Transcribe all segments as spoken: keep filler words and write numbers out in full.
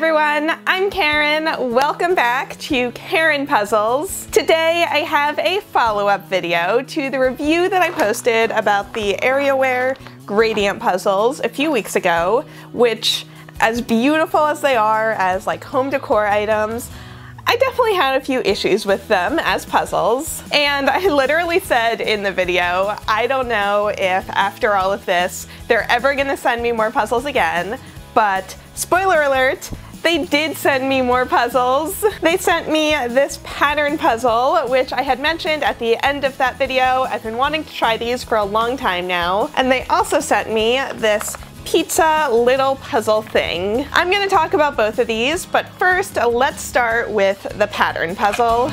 everyone, I'm Karen. Welcome back to Karen Puzzles. Today I have a follow-up video to the review that I posted about the Areaware gradient puzzles a few weeks ago, which, as beautiful as they are as like home decor items, I definitely had a few issues with them as puzzles. And I literally said in the video, I don't know if after all of this, they're ever gonna send me more puzzles again, but spoiler alert, they did send me more puzzles. They sent me this pattern puzzle, which I had mentioned at the end of that video. I've been wanting to try these for a long time now. And they also sent me this pizza little puzzle thing. I'm gonna talk about both of these, but first, let's start with the pattern puzzle.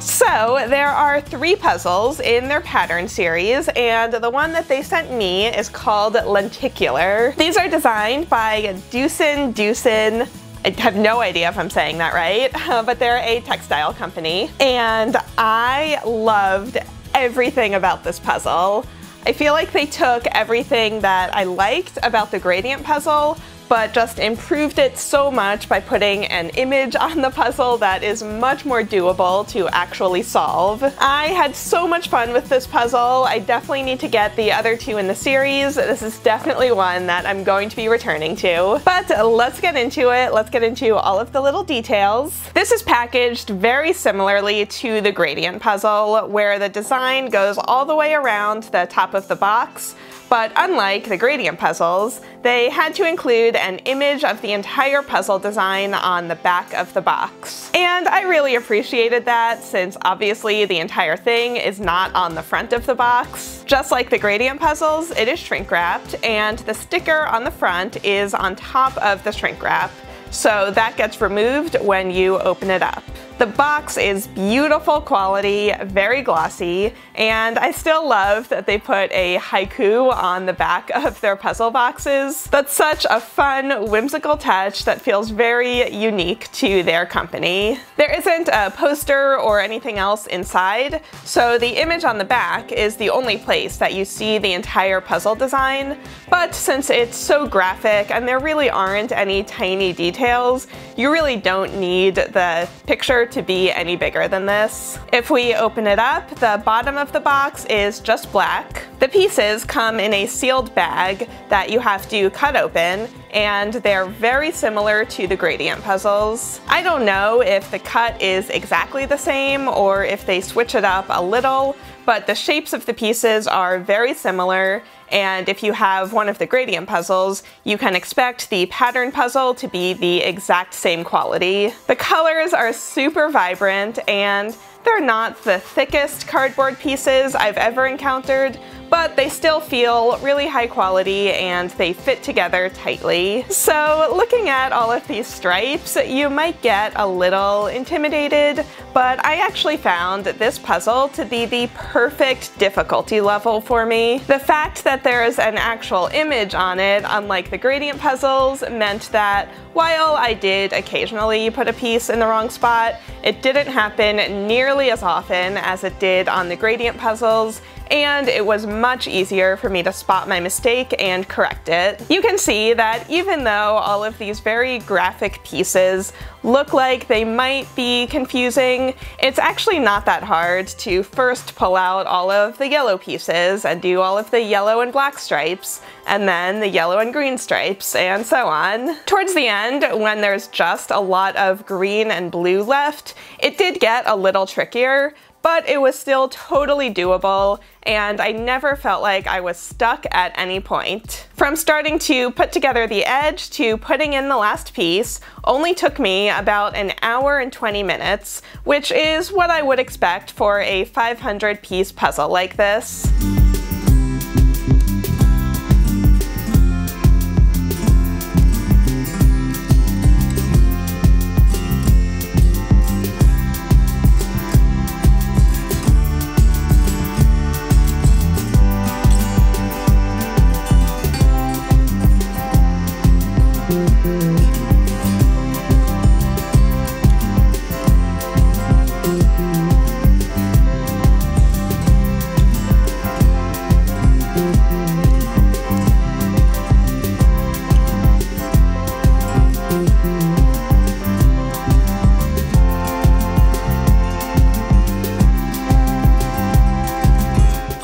So there are three puzzles in their pattern series, and the one that they sent me is called Lenticular. These are designed by Doosin Doosin. I have no idea if I'm saying that right, but they're a textile company. And I loved everything about this puzzle. I feel like they took everything that I liked about the gradient puzzle, but just improved it so much by putting an image on the puzzle that is much more doable to actually solve. I had so much fun with this puzzle. I definitely need to get the other two in the series. This is definitely one that I'm going to be returning to. But let's get into it. Let's get into all of the little details. This is packaged very similarly to the gradient puzzle, where the design goes all the way around the top of the box. But unlike the gradient puzzles, they had to include an image of the entire puzzle design on the back of the box. And I really appreciated that, since obviously the entire thing is not on the front of the box. Just like the gradient puzzles, it is shrink wrapped, and the sticker on the front is on top of the shrink wrap. So that gets removed when you open it up. The box is beautiful quality, very glossy, and I still love that they put a haiku on the back of their puzzle boxes. That's such a fun, whimsical touch that feels very unique to their company. There isn't a poster or anything else inside, so the image on the back is the only place that you see the entire puzzle design, but since it's so graphic and there really aren't any tiny details, you really don't need the picture to be any bigger than this. If we open it up, the bottom of the box is just black. The pieces come in a sealed bag that you have to cut open, and they're very similar to the gradient puzzles. I don't know if the cut is exactly the same or if they switch it up a little, but the shapes of the pieces are very similar, and if you have one of the gradient puzzles, you can expect the pattern puzzle to be the exact same quality. The colors are super vibrant, and they're not the thickest cardboard pieces I've ever encountered, but they still feel really high quality and they fit together tightly. So looking at all of these stripes, you might get a little intimidated, but I actually found this puzzle to be the perfect difficulty level for me. The fact that there is an actual image on it, unlike the gradient puzzles, meant that while I did occasionally put a piece in the wrong spot, it didn't happen nearly as often as it did on the gradient puzzles, and it was much easier for me to spot my mistake and correct it. You can see that even though all of these very graphic pieces look like they might be confusing, it's actually not that hard to first pull out all of the yellow pieces and do all of the yellow and black stripes, and then the yellow and green stripes, and so on. Towards the end, when there's just a lot of green and blue left, it did get a little trickier, but it was still totally doable, and I never felt like I was stuck at any point. From starting to put together the edge to putting in the last piece only took me about an hour and twenty minutes, which is what I would expect for a five hundred piece puzzle like this.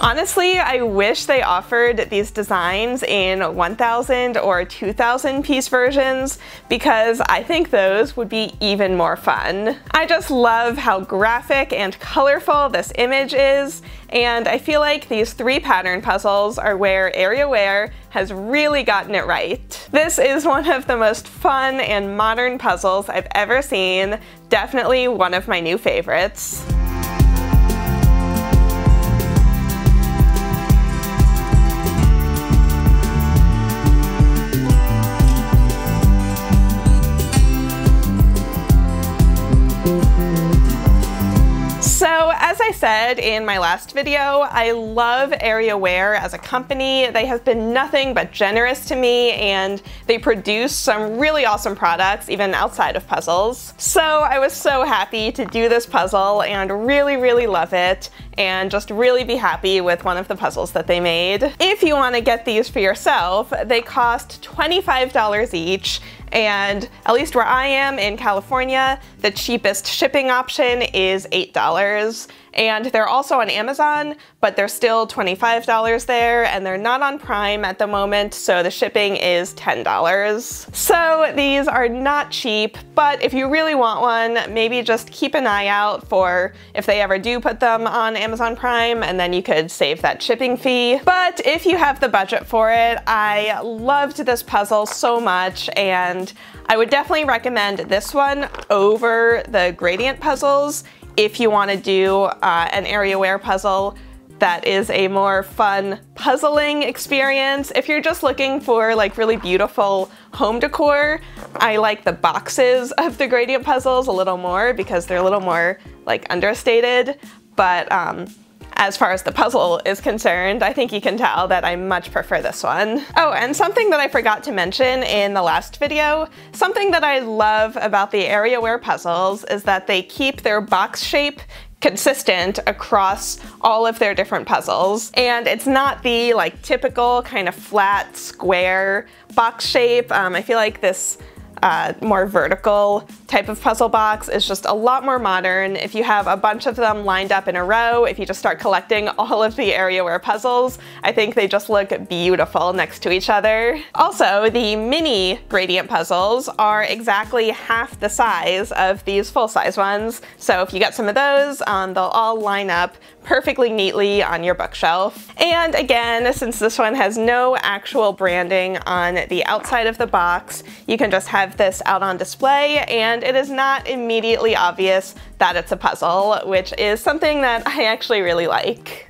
Honestly, I wish they offered these designs in one thousand or two thousand piece versions because I think those would be even more fun. I just love how graphic and colorful this image is, and I feel like these three pattern puzzles are where Areaware has really gotten it right. This is one of the most fun and modern puzzles I've ever seen, definitely one of my new favorites. So as I said in my last video, I love Areaware as a company. They have been nothing but generous to me, and they produce some really awesome products even outside of puzzles. So I was so happy to do this puzzle and really, really love it, and just really be happy with one of the puzzles that they made. If you want to get these for yourself, they cost twenty-five dollars each, and at least where I am in California, the cheapest shipping option is eight dollars. And they're also on Amazon, but they're still twenty-five dollars there, and they're not on Prime at the moment, so the shipping is ten dollars. So these are not cheap, but if you really want one, maybe just keep an eye out for if they ever do put them on Amazon Prime, and then you could save that shipping fee. But if you have the budget for it, I loved this puzzle so much, and I would definitely recommend this one over the gradient puzzles if you want to do uh, an Areaware puzzle that is a more fun puzzling experience. If you're just looking for like really beautiful home decor, I like the boxes of the gradient puzzles a little more because they're a little more like understated. But um, as far as the puzzle is concerned, I think you can tell that I much prefer this one. Oh, and something that I forgot to mention in the last video, something that I love about the Areaware puzzles is that they keep their box shape consistent across all of their different puzzles. And it's not the like typical kind of flat square box shape. Um, I feel like this Uh, more vertical type of puzzle box is just a lot more modern. If you have a bunch of them lined up in a row, if you just start collecting all of the Areaware puzzles, I think they just look beautiful next to each other. Also, the mini gradient puzzles are exactly half the size of these full-size ones, so if you get some of those, um, they'll all line up perfectly neatly on your bookshelf. And again, since this one has no actual branding on the outside of the box, you can just have this out on display, and it is not immediately obvious that it's a puzzle, which is something that I actually really like.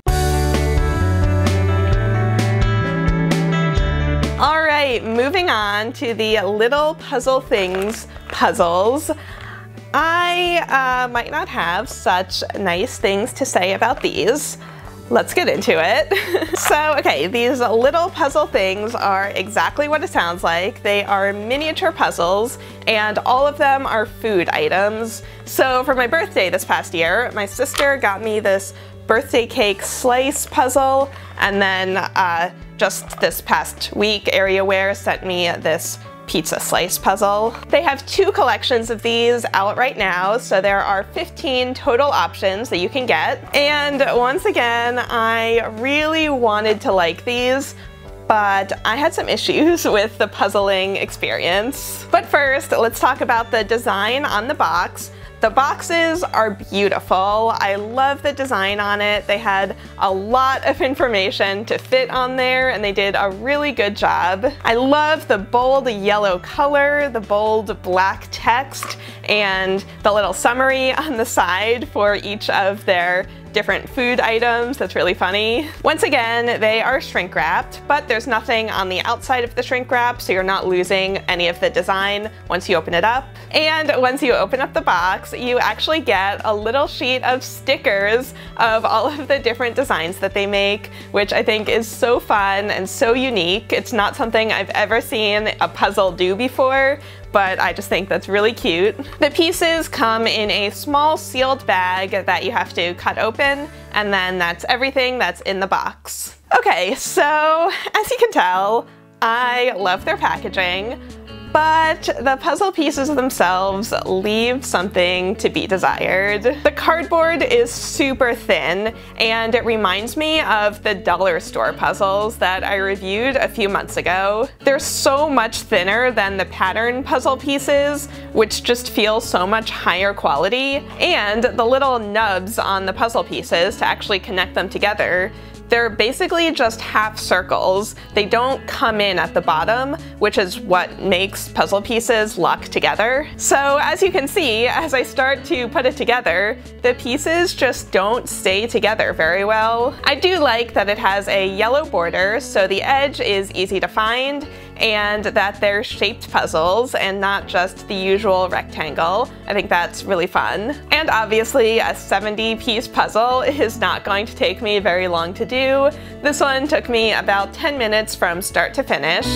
All right, moving on to the Little Puzzle Things puzzles. I uh, might not have such nice things to say about these. Let's get into it. So, okay, these little puzzle things are exactly what it sounds like. They are miniature puzzles, and all of them are food items. So for my birthday this past year, my sister got me this birthday cake slice puzzle, and then uh, just this past week, Areaware sent me this pizza slice puzzle. They have two collections of these out right now, so there are fifteen total options that you can get. And once again, I really wanted to like these, but I had some issues with the puzzling experience. But first, let's talk about the design on the box. The boxes are beautiful. I love the design on it. They had a lot of information to fit on there, and they did a really good job. I love the bold yellow color, the bold black text, and the little summary on the side for each of their different food items. That's really funny. Once again, they are shrink wrapped, but there's nothing on the outside of the shrink wrap, so you're not losing any of the design once you open it up. And once you open up the box, you actually get a little sheet of stickers of all of the different designs that they make, which I think is so fun and so unique. It's not something I've ever seen a puzzle do before, but I just think that's really cute. The pieces come in a small sealed bag that you have to cut open, and then that's everything that's in the box. Okay, so as you can tell, I love their packaging. but the puzzle pieces themselves leave something to be desired. The cardboard is super thin, and it reminds me of the dollar store puzzles that I reviewed a few months ago. They're so much thinner than the pattern puzzle pieces, which just feel so much higher quality, and the little nubs on the puzzle pieces to actually connect them together, they're basically just half circles. They don't come in at the bottom, which is what makes puzzle pieces lock together. So as you can see, as I start to put it together, the pieces just don't stay together very well. I do like that it has a yellow border, so the edge is easy to find, and that they're shaped puzzles and not just the usual rectangle. I think that's really fun. And obviously, a seventy piece puzzle is not going to take me very long to do. This one took me about ten minutes from start to finish.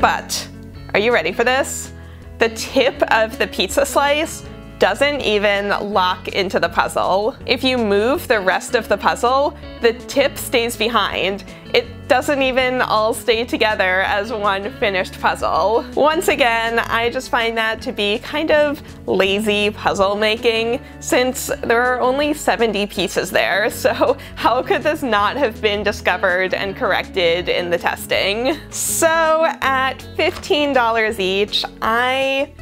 But are you ready for this? The tip of the pizza slice doesn't even lock into the puzzle. If you move the rest of the puzzle, the tip stays behind. It doesn't even all stay together as one finished puzzle. Once again, I just find that to be kind of lazy puzzle making, since there are only seventy pieces there, so how could this not have been discovered and corrected in the testing? So at fifteen dollars each, I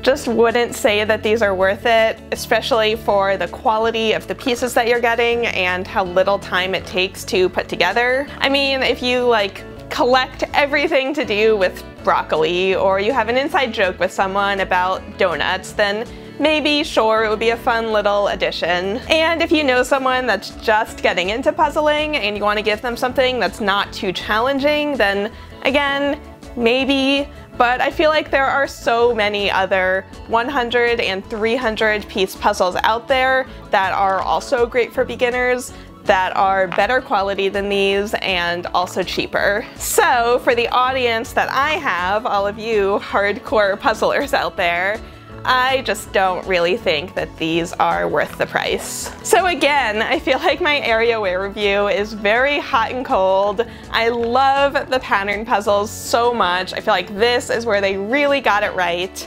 just wouldn't say that these are worth it, especially for the quality of the pieces that you're getting and how little time it takes to put together. I mean, if you like collect everything to do with broccoli, or you have an inside joke with someone about donuts, then maybe, sure, it would be a fun little addition. And if you know someone that's just getting into puzzling and you want to give them something that's not too challenging, then again, maybe. But I feel like there are so many other one hundred and three hundred piece puzzles out there that are also great for beginners, that are better quality than these and also cheaper. So for the audience that I have, all of you hardcore puzzlers out there, I just don't really think that these are worth the price. So again, I feel like my Areaware review is very hot and cold. I love the pattern puzzles so much. I feel like this is where they really got it right.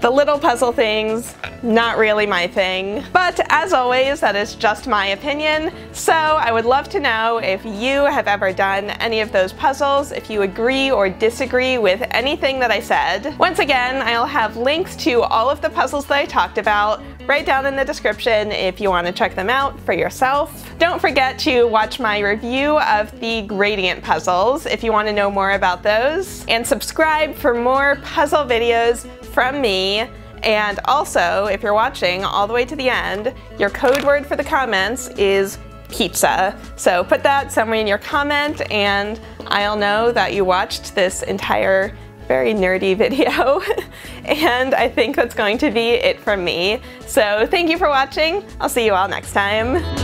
The little puzzle things, not really my thing. But as always, that is just my opinion. So I would love to know if you have ever done any of those puzzles, if you agree or disagree with anything that I said. Once again, I'll have links to all of the puzzles that I talked about right down in the description if you want to check them out for yourself. Don't forget to watch my review of the gradient puzzles if you want to know more about those. And subscribe for more puzzle videos from me. And also, if you're watching all the way to the end, your code word for the comments is pizza. So put that somewhere in your comment and I'll know that you watched this entire very nerdy video. And I think that's going to be it from me. So thank you for watching. I'll see you all next time.